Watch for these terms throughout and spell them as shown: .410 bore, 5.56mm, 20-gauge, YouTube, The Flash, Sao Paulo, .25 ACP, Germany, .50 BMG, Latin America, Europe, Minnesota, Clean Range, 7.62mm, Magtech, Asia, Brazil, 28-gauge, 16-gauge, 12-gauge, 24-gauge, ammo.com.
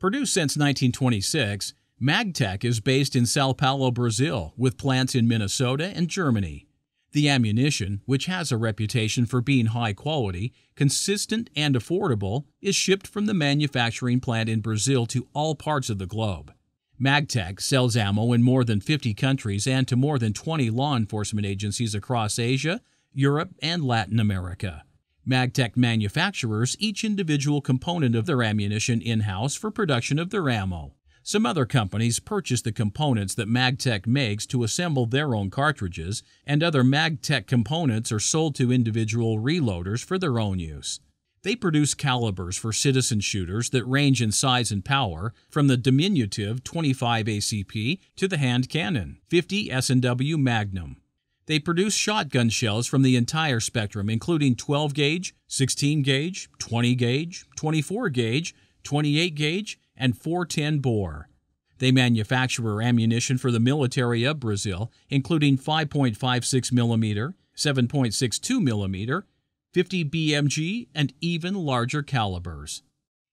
Produced since 1926, Magtech is based in Sao Paulo, Brazil, with plants in Minnesota and Germany. The ammunition, which has a reputation for being high quality, consistent, and affordable, is shipped from the manufacturing plant in Brazil to all parts of the globe. Magtech sells ammo in more than 50 countries and to more than 20 law enforcement agencies across Asia, Europe, and Latin America. Magtech manufactures each individual component of their ammunition in-house for production of their ammo. Some other companies purchase the components that Magtech makes to assemble their own cartridges, and other Magtech components are sold to individual reloaders for their own use. They produce calibers for citizen shooters that range in size and power from the diminutive .25 ACP to the hand cannon, 5.56mm S&W Magnum. They produce shotgun shells from the entire spectrum, including 12-gauge, 16-gauge, 20-gauge, 24-gauge, 28-gauge, and .410 bore. They manufacture ammunition for the military of Brazil, including 5.56mm, 7.62mm, 50 BMG, and even larger calibers.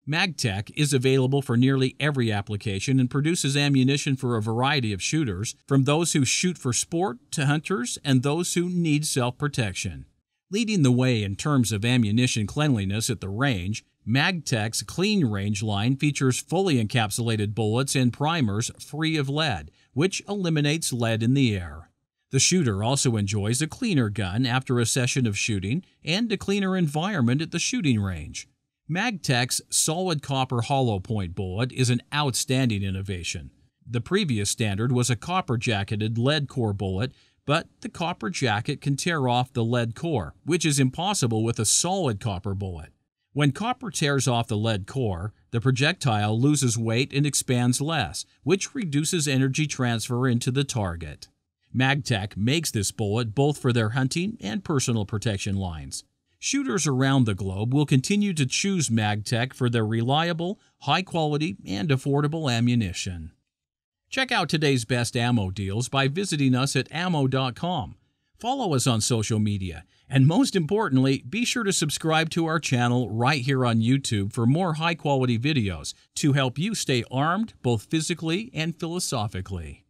Magtech is available for nearly every application and produces ammunition for a variety of shooters, from those who shoot for sport to hunters and those who need self-protection. Leading the way in terms of ammunition cleanliness at the range, Magtech's Clean Range line features fully encapsulated bullets and primers free of lead, which eliminates lead in the air. The shooter also enjoys a cleaner gun after a session of shooting and a cleaner environment at the shooting range. Magtech's solid copper hollow point bullet is an outstanding innovation. The previous standard was a copper jacketed lead core bullet, but the copper jacket can tear off the lead core, which is impossible with a solid copper bullet. When copper tears off the lead core, the projectile loses weight and expands less, which reduces energy transfer into the target. Magtech makes this bullet both for their hunting and personal protection lines. Shooters around the globe will continue to choose Magtech for their reliable, high-quality, and affordable ammunition. Check out today's best ammo deals by visiting us at ammo.com. Follow us on social media, and most importantly, be sure to subscribe to our channel right here on YouTube for more high-quality videos to help you stay armed both physically and philosophically.